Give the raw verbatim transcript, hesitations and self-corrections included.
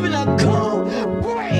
even a cold break.